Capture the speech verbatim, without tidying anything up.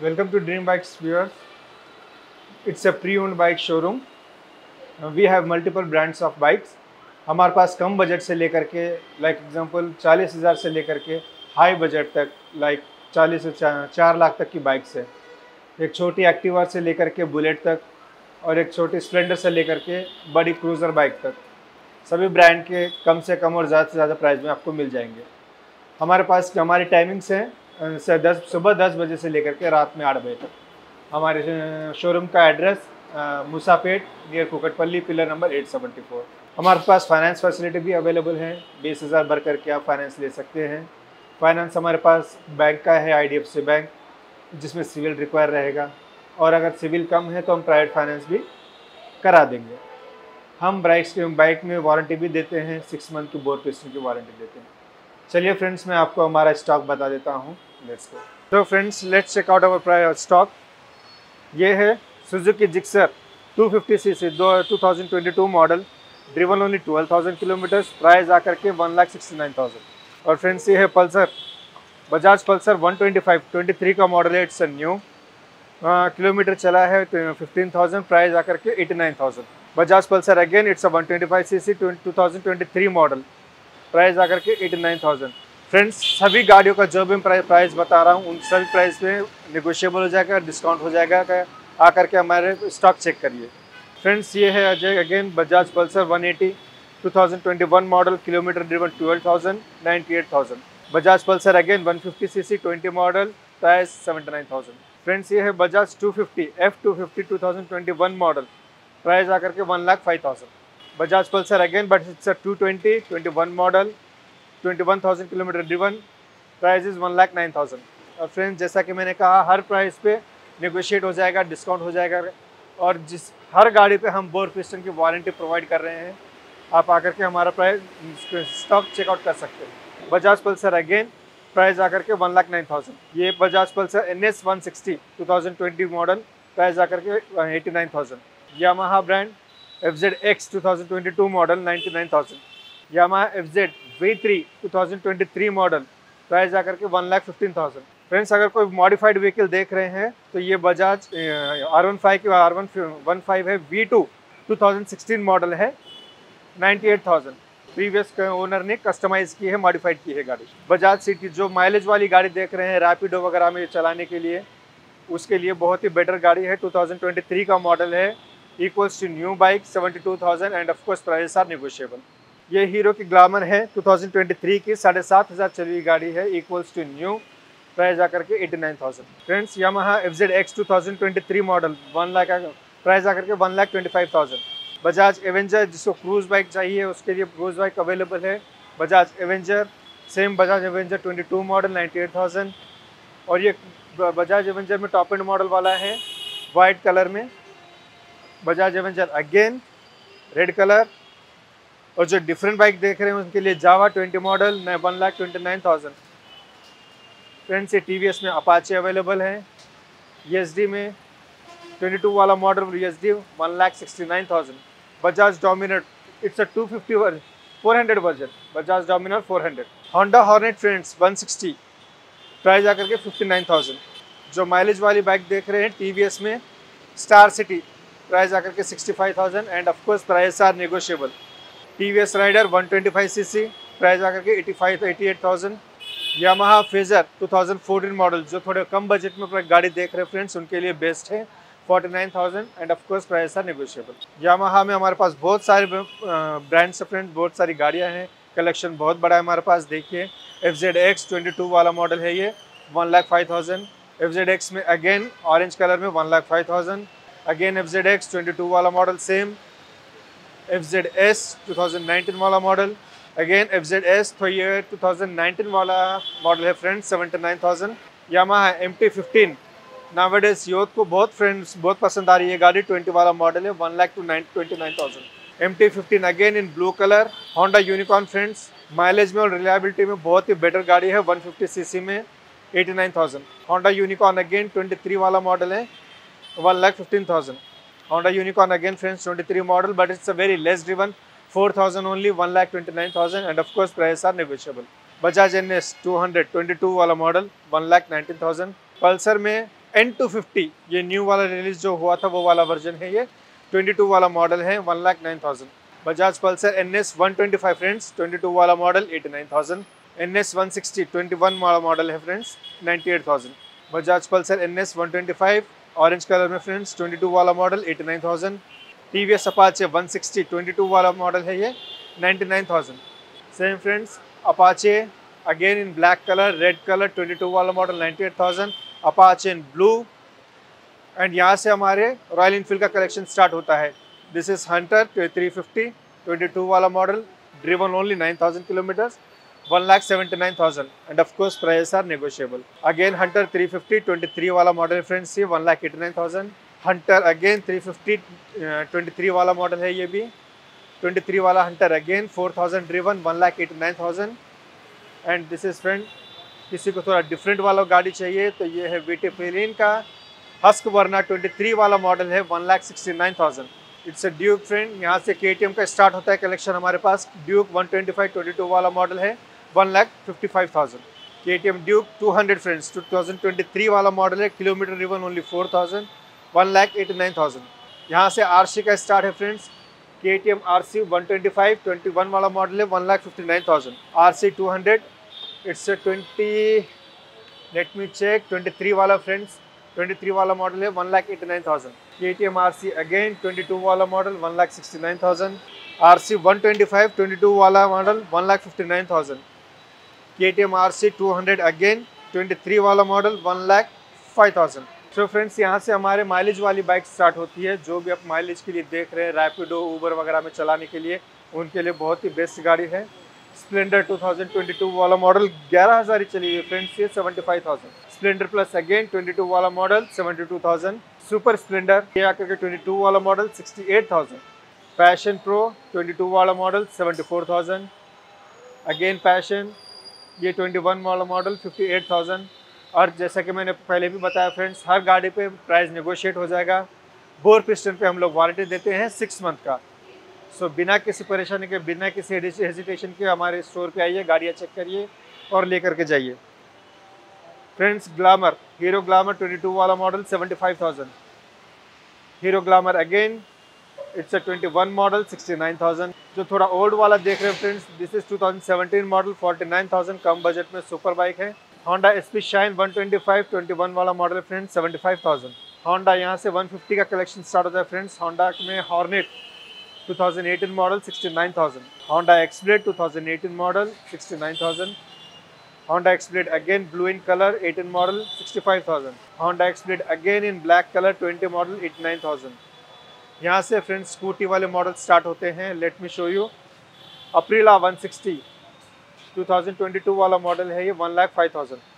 Welcome to Dream Bike Viewers. It's a pre-owned bike showroom. We have multiple brands of bikes. हमारे पास कम budget से लेकर के like example चालीस हज़ार से लेकर के हाई बजट तक लाइक चालीस से चार लाख तक की बाइक्स है। एक छोटी एक्टिवा से लेकर के बुलेट तक और एक छोटी स्प्लेंडर से लेकर के बड़ी क्रूज़र बाइक तक सभी ब्रांड के कम से कम और ज़्यादा से ज़्यादा प्राइस में आपको मिल जाएंगे। हमारे पास हमारी टाइमिंग्स हैं से दस सुबह दस बजे से लेकर के रात में आठ बजे तक। हमारे शोरूम का address Musapet near Kukatpally pillar number eight seventy four. हमारे पास फाइनेंस फैसिलिटी भी अवेलेबल है। बीस हज़ार भर करके आप फाइनेंस ले सकते हैं। फाइनेंस हमारे पास बैंक का है, I D F C bank, जिसमें सिविल रिक्वायर रहेगा और अगर सिविल कम है तो हम प्राइवेट फाइनेंस भी करा देंगे। हम बाइक्स के बाइक में वारंटी भी देते हैं, सिक्स मंथ की बोर्ड पिस्टन की वारंटी देते हैं। चलिए फ्रेंड्स, मैं आपको हमारा स्टॉक बता देता हूँ। Let's go. तो friends, let's check out our stock. ये है Suzuki Gixxer two fifty C C दो हज़ार बाईस model, driven only twelve thousand kilometres, price आकर के one lakh sixty nine thousand. और फ्रेंड्स, ये है Pulsar, Bajaj Pulsar one twenty five, twenty three का मॉडल है। इट्स अ न्यू, किलोमीटर चला है फिफ्टीन थाउज़ेंड, प्राइस आकर के eighty nine thousand. Bajaj Pulsar again it's a one twenty five C C two thousand twenty three model, price आकर के eighty nine thousand. Friends, सभी गाड़ियों का जो भी प्राइस बता रहा हूँ उन सभी प्राइस में निगोशिएबल हो जाएगा, डिस्काउंट हो जाएगा। आकर के हमारे स्टॉक चेक करिए। फ्रेंड्स, ये है Ajay again Bajaj Pulsar one eighty two thousand twenty one model, kilometre driven twelve thousand, ninety eight thousand. Bajaj Pulsar again one fifty C C twenty model, price seventy nine thousand. Friends, ये है Bajaj two fifty F two fifty two thousand twenty one model, price आकर के one lakh five thousand. Bajaj Pulsar again but it's a two twenty twenty one model, twenty one thousand kilometre driven, price is one lakh nine thousand. और friends, जैसा कि मैंने कहा, हर price पे negotiate हो जाएगा, डिस्काउंट हो जाएगा और जिस हर गाड़ी पे हम बोर पिस्टन की वारंटी प्रोवाइड कर रहे हैं। आप आकर के हमारा प्राइस स्टॉक चेकआउट कर सकते हैं। बजाज पल्सर अगेन प्राइस आकर के वन लाख नाइन थाउज़ेंड। ये Bajaj Pulsar N S one sixty two thousand twenty model, price आकर के eighty nine thousand. Yamaha brand F Z X two thousand twenty two model, ninety nine thousand. Yamaha F Z V three two thousand twenty three model, price आकर के one lakh fifteen thousand. Friends, अगर कोई modified vehicle देख रहे हैं तो ये Bajaj R one five की आर वन वन फाइव है, we two two thousand sixteen model है, ninety eight thousand. Previous owner ने कस्टमाइज़ की है, मॉडिफाइड की है गाड़ी। बजाज सिटी जो माइलेज वाली गाड़ी देख रहे हैं रैपिडो वगैरह में चलाने के लिए, उसके लिए बहुत ही बेटर गाड़ी है। टू थाउज़ेंड ट्वेंटी थ्री का मॉडल है, equals to new bike seventy two thousand and of course price are negotiable. ये हीरो की ग्लैमर है टू थाउज़ेंड ट्वेंटी थ्री की, साढ़े सात हज़ार चली गाड़ी है, इक्वल्स टू न्यू, प्राइस आकर के eighty nine thousand. Friends, Yamaha F Z X two thousand twenty three model one lakh price आकर के one lakh twenty five thousand. Bajaj Avenger, जिसको क्रूज़ बाइक चाहिए उसके लिए क्रूज़ बाइक अवेलेबल है, Bajaj Avenger same, Bajaj Avenger twenty two model, ninety eight thousand. और ये Bajaj Avenger में टॉप एंड मॉडल वाला है, वाइट कलर में। Bajaj Avenger again red colour. और जो डिफरेंट बाइक देख रहे हैं उनके लिए Jawa twenty model one lakh twenty nine thousand. Friends, ये टीवीएस में अपाचे अवेलेबल है, यूएसडी में ट्वेंटी टू वाला model USD one lakh sixty nine thousand. Bajaj Dominar it's a two fifty four hundred version, Bajaj Dominar four hundred. Honda Hornet friends one sixty, price आकर के fifty nine thousand. जो mileage वाली bike देख रहे हैं TVS में star city, price आकर के sixty five thousand and of course price are negotiable. TVS Raider one twenty five C C, price आकर के eighty five eighty eight thousand. Yamaha Fazer two thousand fourteen model, जो थोड़े कम budget में गाड़ी देख रहे हैं फ्रेंड्स, उनके लिए बेस्ट है, forty nine thousand and of course price are negotiable. Yamaha में हमारे पास बहुत सारे ब्रांड्स हैं फ्रेंड्स, बहुत सारी गाड़ियां हैं, कलेक्शन बहुत बड़ा है हमारे पास। देखिए F Z X twenty two वाला मॉडल है, ये one lakh five thousand. F Z X में अगेन ऑरेंज कलर में one lakh five thousand. Again F Z X twenty two वाला model same, F Z S two thousand nineteen वाला model, again F Z S तो ये two thousand nineteen वाला model है friends, seventy nine thousand. Yamaha M T fifteen नावेडेस youth को बहुत friends बहुत पसंद आ रही है गाड़ी, ट्वेंटी वाला मॉडल है, one lakh two nine twenty nine thousand. M T fifteen again in blue colour. Honda Unicorn friends, mileage में और रिलायबिलिटी में बहुत ही बेटर गाड़ी है, वन फिफ्टी सी सी में eighty nine thousand. Honda Unicorn again twenty three वाला model है, one lakh fifteen thousand. Honda Unicorn again friends twenty three model but it's a very less driven, four thousand only, one lakh twenty nine thousand and of course prices are negotiable। Bajaj N S two hundred twenty-two वाला model one lakh nineteen thousand. Pulsar में N two fifty, ये new वाला release जो हुआ था वो वाला version है, ये बाईस वाला मॉडल है, one lakh nine thousand. Bajaj Pulsar N S one twenty five friends, बाईस वाला model eighty nine thousand. N S one sixty, इक्कीस वाला मॉडल है friends, ninety eight thousand. Bajaj Pulsar N S one twenty five orange colour में friends, बाईस वाला model eighty nine thousand. T V S Apache one sixty, बाईस वाला model है, ये ninety nine thousand. Same friends Apache again in black colour red colour, बाईस वाला model ninety eight thousand. Apache in blue. And यहाँ से हमारे Royal Enfield का कलेक्शन स्टार्ट होता है। This is Hunter three fifty, बाईस वाला model, driven only nine thousand kilometres, one lakh seventy nine thousand. And of course price are negotiable. Again Hunter three fifty, तेईस वाला मॉडल फ्रेंड्स, ये one lakh eighty nine thousand. Hunter again three fifty, तेईस वाला model है, ये भी तेईस वाला Hunter again four thousand driven, one lakh eighty nine thousand. And this is friend, किसी को थोड़ा डिफरेंट वाला गाड़ी चाहिए तो ये है वीटी फेलिन का हस्क वर्ना, तेईस वाला मॉडल है, one lakh sixty nine thousand. It's a Duke friend. यहाँ से केटीएम का स्टार्ट होता है कलेक्शन हमारे पास। ड्यूक वन ट्वेंटी फाइव, बाईस वाला मॉडल है, one lakh fifty five thousand. KTM Duke two hundred friends, two thousand twenty three वाला मॉडल है, kilometre driven only four thousand, one lakh eighty nine thousand. यहाँ से आरसी का स्टार्ट है friends. KTM RC one twenty five, इक्कीस वाला model है, one lakh fifty nine thousand. RC two hundred, it's twenty, let me check, तेईस वाला फ्रेंड्स, तेईस वाला मॉडल है, one lakh eighty nine thousand. KTM RC again बाईस वाला model, one lakh sixty nine thousand. RC one twenty five, बाईस वाला model, one lakh fifty nine thousand. KTM RC two hundred again तेईस वाला model, one lakh five thousand. So friends यहाँ से हमारे mileage वाली बाइक स्टार्ट होती है। जो भी आप माइलेज के लिए देख रहे हैं, रैपिडो ऊबर वगैरह में चलाने के लिए, उनके लिए बहुत ही बेस्ट गाड़ी है। Splendor two thousand twenty two वाला मॉडल ग्यारह हज़ार ही चली है फ्रेंड्स, ये seventy five thousand. Splendor plus again बाईस वाला model, seventy two thousand. Super Splendor ये आकर के बाईस वाला model, sixty eight thousand. Passion Pro बाईस वाला model, seventy four thousand. Again Passion ये इक्कीस वाला मॉडल, फिफ्टी एट थाउजेंड। और जैसा कि मैंने पहले भी बताया फ्रेंड्स, हर गाड़ी पे प्राइस नेगोशिएट हो जाएगा। बोर पिस्टन पे हम लोग वारंटी देते हैं सिक्स मंथ का। सो so, बिना किसी परेशानी के, बिना किसी हेजिटेशन के हमारे स्टोर पे आइए, गाड़ियाँ चेक करिए और लेकर के जाइए। फ्रेंड्स ग्लैमर, हीरो ग्लैमर बाईस वाला model, seventy five thousand. Hero Glamour again it's इक्कीस मॉडल, सिक्सटी नाइन थाउजेंड। जो थोड़ा ओल्ड वाला देख रहे हैं friends, this is two thousand seventeen model, forty nine thousand. कम बजट में सुपर बाइक है। Honda SP Shine one twenty five, इक्कीस वाला मॉडल है friends, seventy five thousand. Honda यहाँ से वन फिफ्टी का कलेक्शन स्टार्ट होता है फ्रेंड्स। होंडा में Hornet two thousand eighteen model, sixty nine thousand. Honda XBlade two thousand eighteen model, sixty nine thousand. Honda Xblade again blue in colour, eighteen model, sixty five thousand. Honda Xblade again in black colour, twenty model, eighty nine thousand. यहाँ से friends scooty वाले model start होते हैं। Let me show you. Aprilia one sixty, two thousand twenty two वाला model है, ये one lakh five thousand.